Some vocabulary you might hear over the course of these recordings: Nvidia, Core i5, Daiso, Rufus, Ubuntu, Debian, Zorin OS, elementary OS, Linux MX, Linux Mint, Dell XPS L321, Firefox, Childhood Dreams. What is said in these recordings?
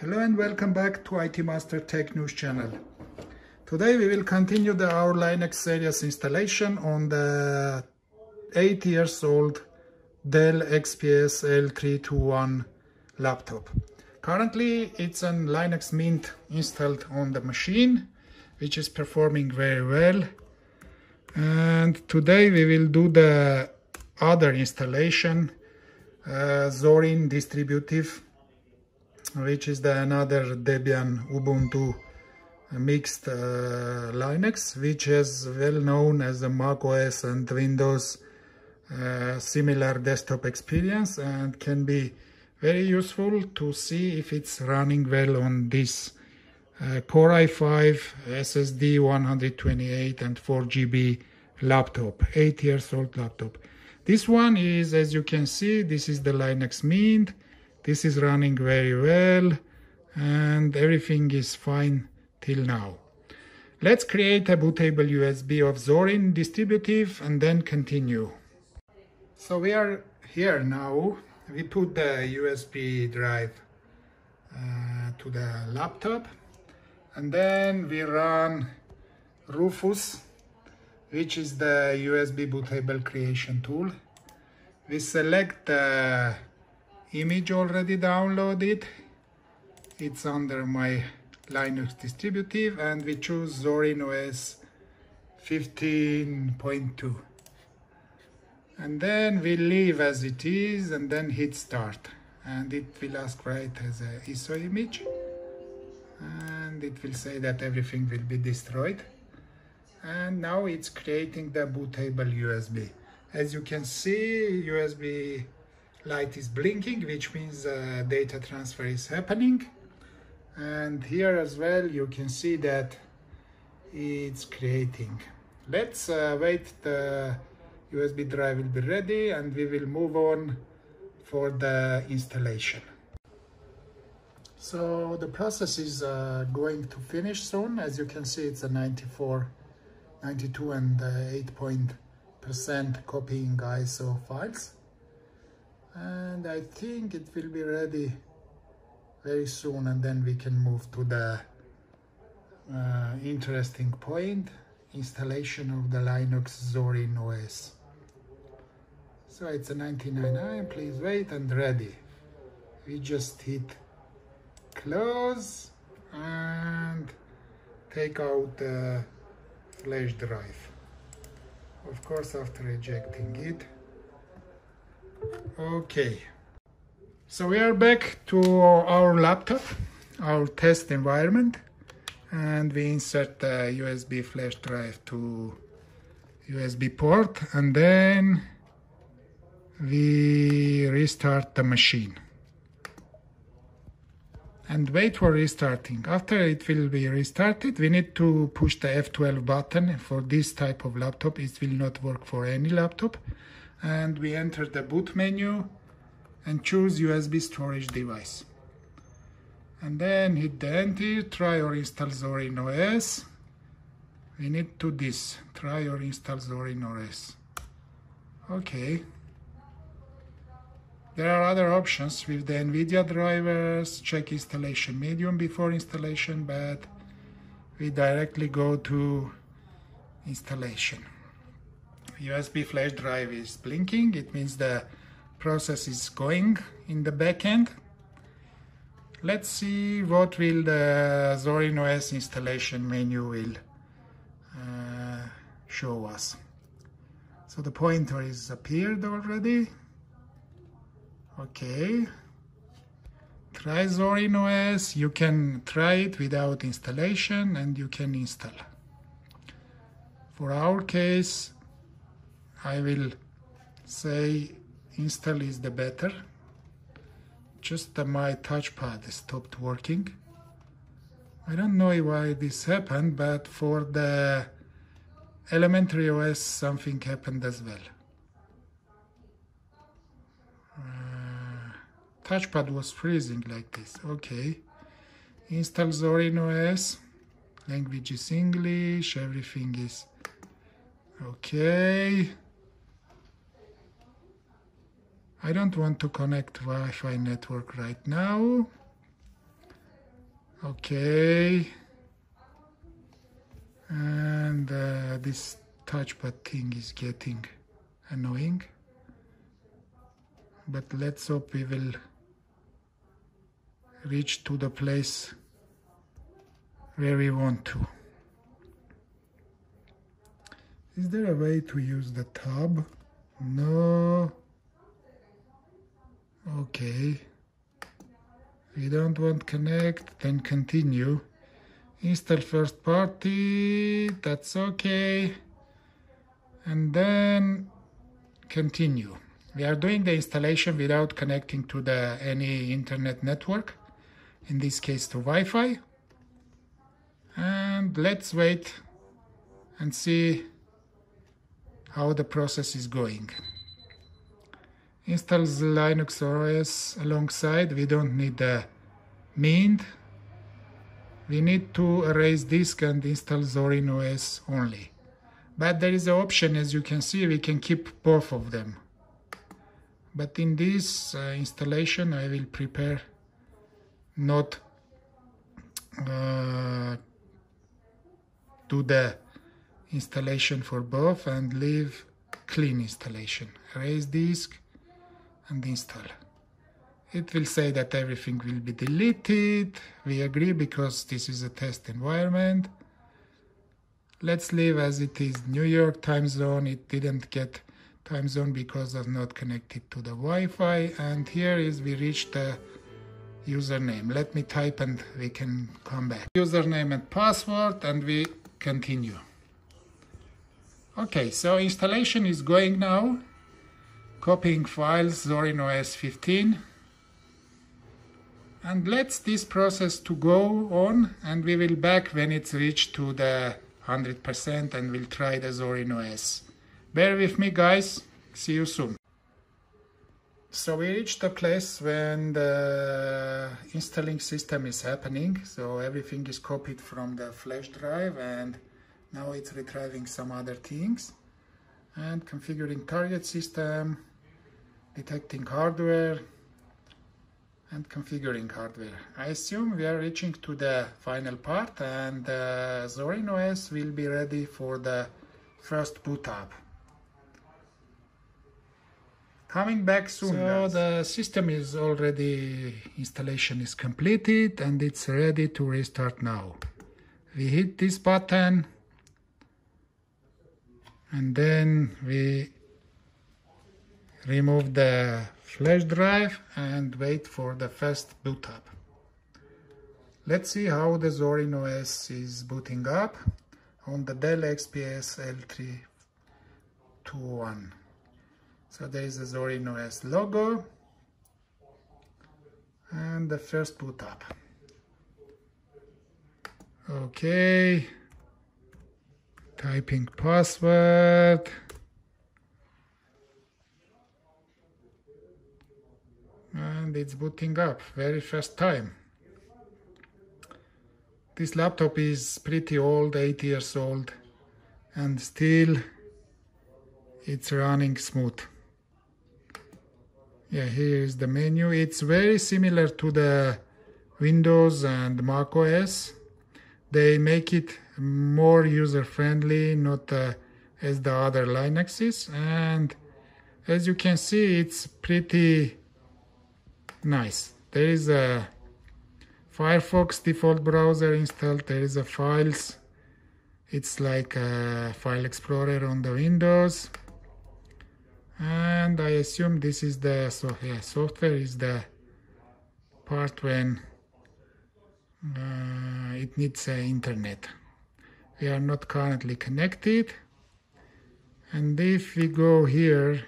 Hello and welcome back to IT Master Tech News channel. Today we will continue our Linux series installation on the 8 years old Dell XPS L321 laptop. Currently it's a Linux Mint installed on the machine, which is performing very well. And today we will do the other installation, Zorin distributive, which is another Debian Ubuntu mixed Linux, which is well known as the Mac OS and Windows similar desktop experience, and can be very useful to see if it's running well on this Core i5 SSD 128 and 4GB laptop, 8 years old laptop. This one is, as you can see, this is the Linux Mint. This is running very well and everything is fine till now. Let's create a bootable USB of Zorin distributive and then continue. So we are here now. We put the USB drive to the laptop and then we run Rufus, which is the USB bootable creation tool. We select the image already downloaded, it's under my Linux distributive, and we choose Zorin OS 15.2, and then we leave as it is and then hit start, and it will ask for it as an ISO image, and it will say that everything will be destroyed. And now it's creating the bootable USB. As you can see, USB light is blinking, which means data transfer is happening. And here as well you can see that it's creating. Let's wait, the USB drive will be ready and we will move on for the installation. So the process is going to finish soon. As you can see, it's a 92 and 8% copying ISO files. And I think it will be ready very soon, and then we can move to the interesting point, installation of the Linux Zorin OS. So it's a 99.9, please wait, and ready. We just hit close and take out the flash drive. Of course, after ejecting it. Okay, so we are back to our laptop, our test environment, and we insert the USB flash drive to USB port, and then we restart the machine and wait for restarting. After it will be restarted, we need to push the F12 button. For this type of laptop it will not work for any laptop. And we enter the boot menu and choose USB storage device. And then hit the enter, try or install Zorin OS. We need to do this, try or install Zorin OS. Okay. There are other options with the Nvidia drivers, check installation medium before installation, but we directly go to installation. USB flash drive is blinking, it means the process is going in the backend. Let's see what will the Zorin OS installation menu will show us. So the pointer is appeared already. Okay, try Zorin OS, you can try it without installation and you can install. For our case, I will say install is the better. Just my touchpad stopped working. I don't know why this happened, but for the elementary OS something happened as well. Touchpad was freezing like this. Okay, install Zorin OS, language is English, everything is okay. I don't want to connect Wi-Fi network right now. Okay. And this touchpad thing is getting annoying. But let's hope we will reach to the place where we want to. Is there a way to use the tab? No. Okay. We don't want connect, then continue. Install first party, that's okay. And then continue. We are doing the installation without connecting to any internet network, in this case to Wi-Fi. And let's wait and see how the process is going. Installs Linux OS alongside. We don't need the Mint. We need to erase disk and install Zorin OS only. But there is an option, as you can see, we can keep both of them. But in this installation, I will prepare not do the installation for both and leave clean installation. Erase disk and install. It will say that everything will be deleted. We agree because this is a test environment. Let's leave as it is. New York time zone. It didn't get time zone because I'm not connected to the Wi-Fi. And here is we reached the username. Let me type and we can come back. Username and password, and we continue. Okay, so installation is going now. Copying files, Zorin OS 15. And let's this process to go on, and we will back when it's reached to the 100% and we'll try the Zorin OS. Bear with me, guys. See you soon. So we reached the place when the installing system is happening. So everything is copied from the flash drive, and now it's retrieving some other things. And configuring target system, detecting hardware, and configuring hardware. I assume we are reaching to the final part, and Zorin OS will be ready for the first boot up. Coming back soon. So guys, the system is already, installation is completed, and it's ready to restart now. We hit this button, and then we remove the flash drive and wait for the first boot up. Let's see how the Zorin OS is booting up on the Dell XPS L321. So there is the Zorin OS logo and the first boot up. Okay. Typing password. And it's booting up, very first time. This laptop is pretty old, 8 years old, and still it's running smooth. Yeah, here is the menu. It's very similar to the Windows and Mac OS. They make it more user-friendly, not as the other Linuxes. And as you can see, it's pretty nice. There is a Firefox default browser installed. There is a files. It's like a file explorer on the Windows. And I assume this is the software is the part when it needs internet. We are not currently connected. And if we go here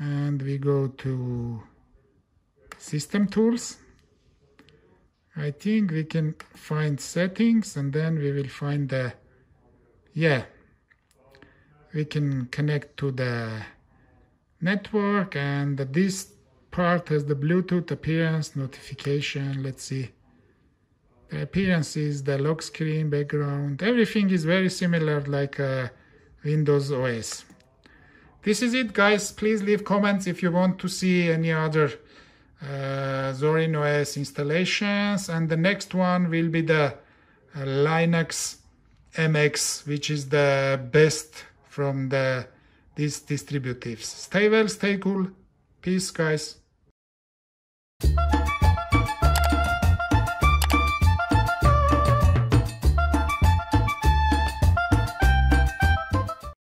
and we go to system tools, I think we can find settings, and then we will find the, yeah, we can connect to the network, and this part has the Bluetooth appearance, notification. Let's see. The appearance is the lock screen, background. Everything is very similar like Windows OS. This is it, guys. Please leave comments if you want to see any other Zorin OS installations, and the next one will be the Linux MX, which is the best from these distributives. Stay well, stay cool. Peace, guys.